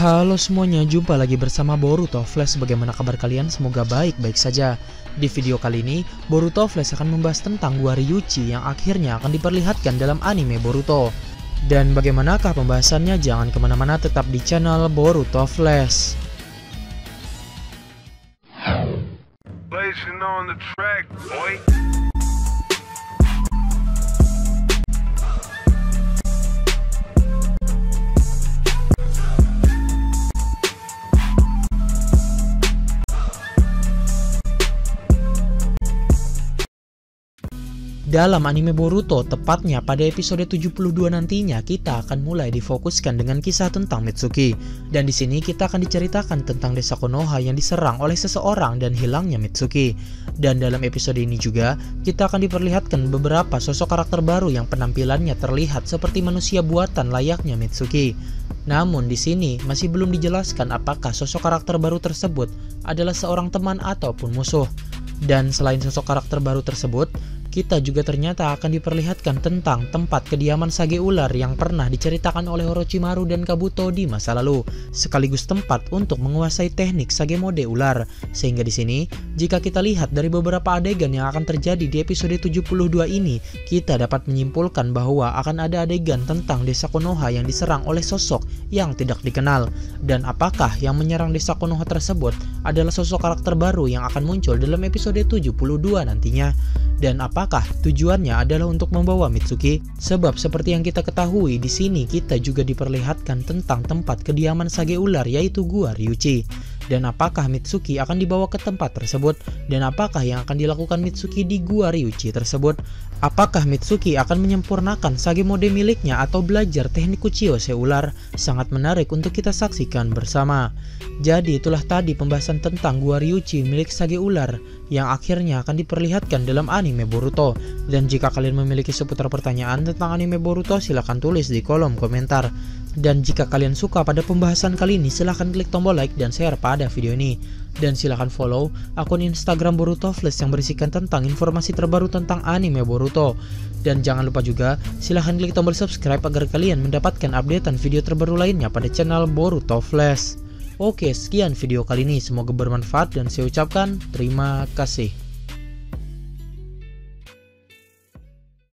Halo semuanya, jumpa lagi bersama Boruto Flash. Bagaimana kabar kalian? Semoga baik-baik saja. Di video kali ini, Boruto Flash akan membahas tentang Gua Ryuchi yang akhirnya akan diperlihatkan dalam anime Boruto. Dan bagaimanakah pembahasannya? Jangan kemana-mana, tetap di channel Boruto Flash. Dalam anime Boruto, tepatnya pada episode 72 nantinya, kita akan mulai difokuskan dengan kisah tentang Mitsuki. Dan di sini kita akan diceritakan tentang desa Konoha yang diserang oleh seseorang dan hilangnya Mitsuki. Dan dalam episode ini juga, kita akan diperlihatkan beberapa sosok karakter baru yang penampilannya terlihat seperti manusia buatan layaknya Mitsuki. Namun di sini masih belum dijelaskan apakah sosok karakter baru tersebut adalah seorang teman ataupun musuh. Dan selain sosok karakter baru tersebut, kita juga ternyata akan diperlihatkan tentang tempat kediaman Sage Ular yang pernah diceritakan oleh Orochimaru dan Kabuto di masa lalu, sekaligus tempat untuk menguasai teknik Sage Mode Ular. Sehingga di sini, jika kita lihat dari beberapa adegan yang akan terjadi di episode 72 ini, kita dapat menyimpulkan bahwa akan ada adegan tentang desa Konoha yang diserang oleh sosok yang tidak dikenal. Dan apakah yang menyerang desa Konoha tersebut adalah sosok karakter baru yang akan muncul dalam episode 72 nantinya? Dan apakah tujuannya adalah untuk membawa Mitsuki? Sebab seperti yang kita ketahui, di sini kita juga diperlihatkan tentang tempat kediaman Sage Ular, yaitu Gua Ryuchi. Dan apakah Mitsuki akan dibawa ke tempat tersebut? Dan apakah yang akan dilakukan Mitsuki di Gua Ryuchi tersebut? Apakah Mitsuki akan menyempurnakan Sage Mode miliknya atau belajar teknik Uchiyose Ular? Sangat menarik untuk kita saksikan bersama. Jadi itulah tadi pembahasan tentang Gua Ryuchi milik Sage Ular yang akhirnya akan diperlihatkan dalam anime Boruto. Dan jika kalian memiliki seputar pertanyaan tentang anime Boruto, silahkan tulis di kolom komentar. Dan jika kalian suka pada pembahasan kali ini, silahkan klik tombol like dan share pada video ini. Dan silahkan follow akun Instagram Boruto Flash yang berisikan tentang informasi terbaru tentang anime Boruto. Dan jangan lupa juga, silahkan klik tombol subscribe agar kalian mendapatkan updatean video terbaru lainnya pada channel Boruto Flash. Oke, sekian video kali ini. Semoga bermanfaat dan saya ucapkan terima kasih.